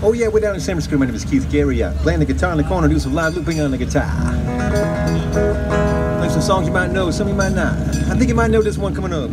Oh yeah, we're down in Sam's Square. My name is Keith Garriott. Playing the guitar in the corner, do some live looping on the guitar. Play some songs you might know, some you might not. I think you might know this one coming up.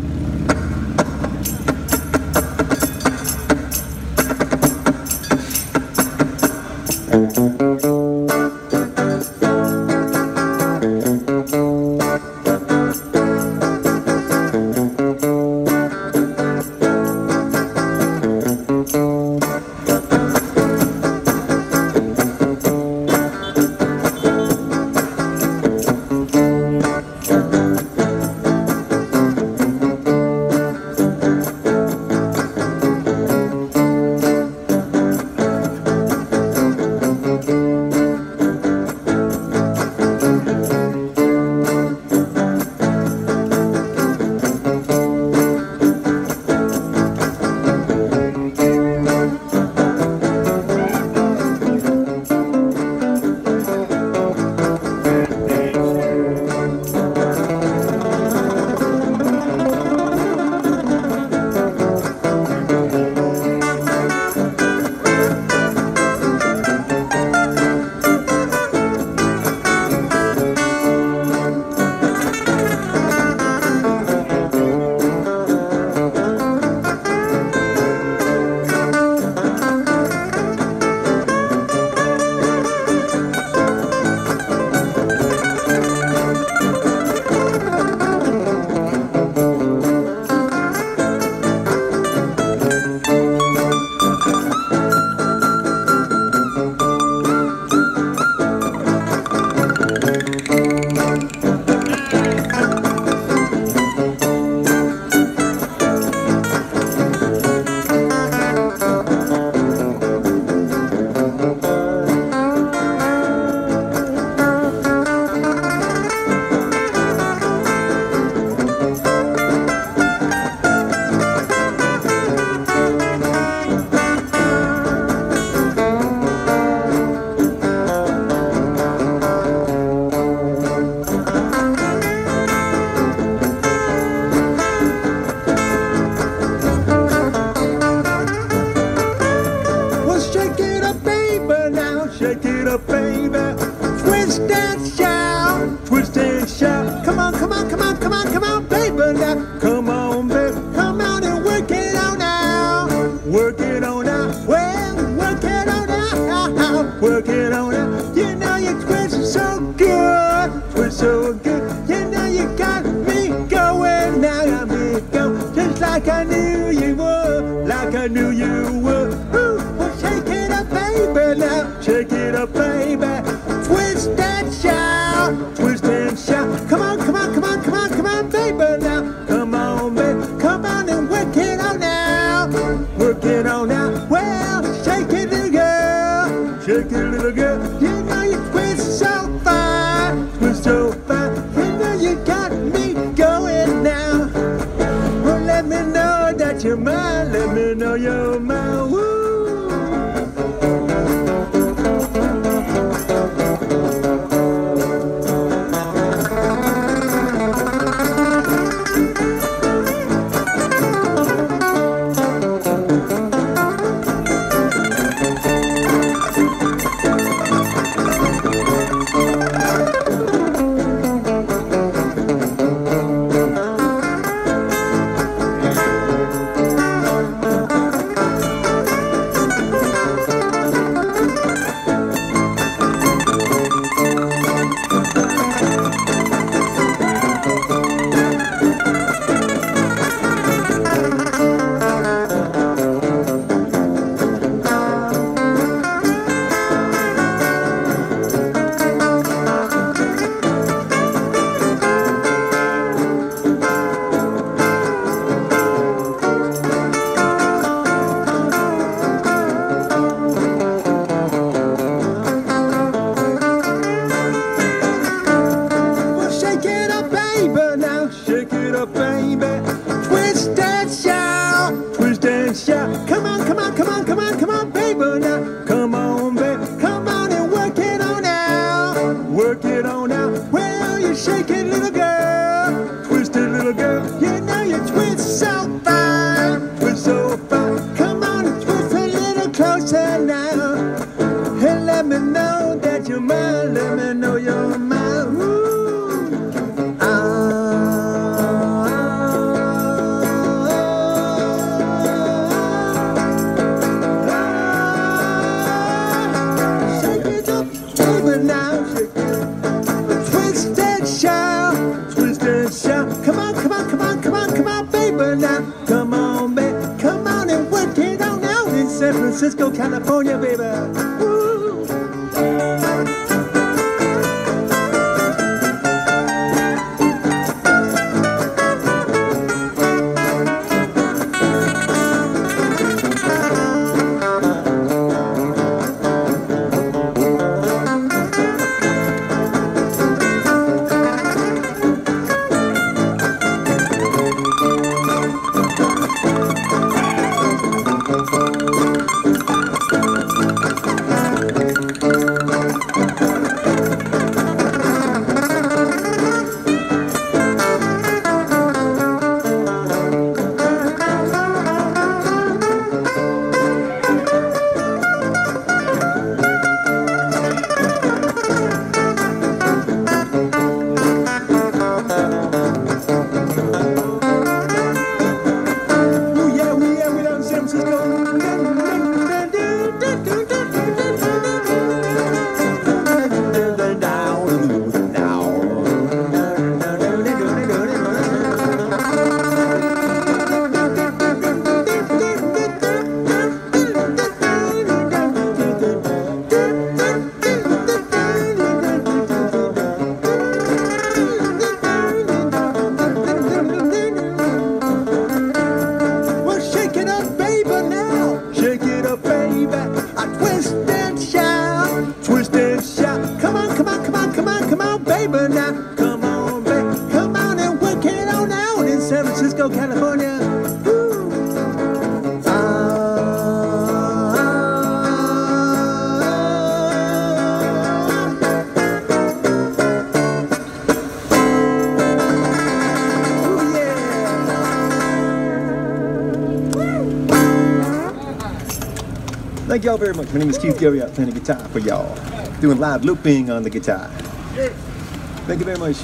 Shake it up, baby. Twist and shout, twist and shout. Come on, come on, come on, come on, come on, baby now. Come on, baby, come on and work it on now. Work it on now, well, work it on now. Work it on now. You know you twist so good, twist so good. You know you got me going now, got me going. Just like I knew you would, like I knew you would. Now, shake it up, baby. Twist and shout, twist and shout. Come on, come on, come on, come on, come on, baby. Now, come on, baby. Come on and work it on now. Work it on now. Well, shake it, little girl. Shake it, little girl. You know you twist so fine, twist so fine. You know you got me going now. Well, let me know that you're mine. Let me know you're mine. Woo. Francisco, California, baby. Woo. Thank y'all very much. My name is Keith Garriott, playing the guitar for y'all. Doing live looping on the guitar. Thank you very much.